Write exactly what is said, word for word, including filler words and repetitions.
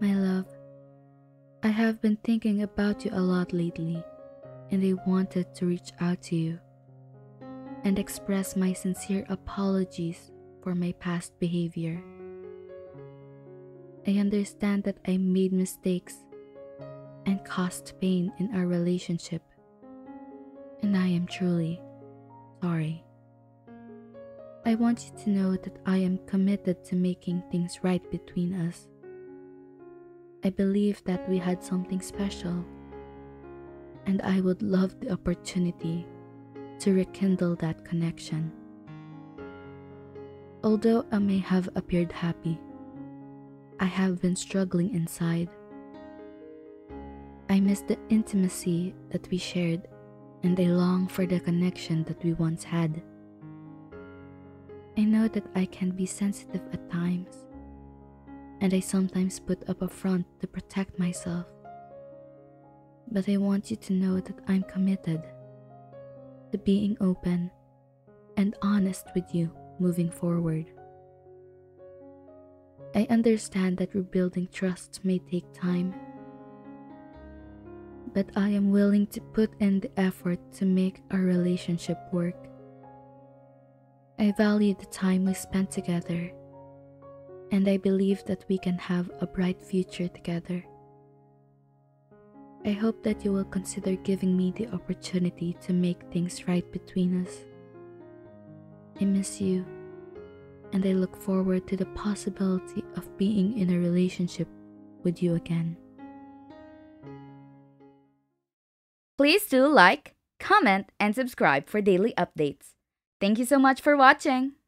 My love, I have been thinking about you a lot lately, and I wanted to reach out to you and express my sincere apologies for my past behavior. I understand that I made mistakes and caused pain in our relationship, and I am truly sorry. I want you to know that I am committed to making things right between us. I believe that we had something special, and I would love the opportunity to rekindle that connection. Although I may have appeared happy, I have been struggling inside. I miss the intimacy that we shared, and I long for the connection that we once had. I know that I can be sensitive at times, and I sometimes put up a front to protect myself. But I want you to know that I'm committed to being open and honest with you moving forward. I understand that rebuilding trust may take time, but I am willing to put in the effort to make our relationship work. I value the time we spent together, and I believe that we can have a bright future together. I hope that you will consider giving me the opportunity to make things right between us. I miss you, and I look forward to the possibility of being in a relationship with you again. Please do like, comment, and subscribe for daily updates. Thank you so much for watching!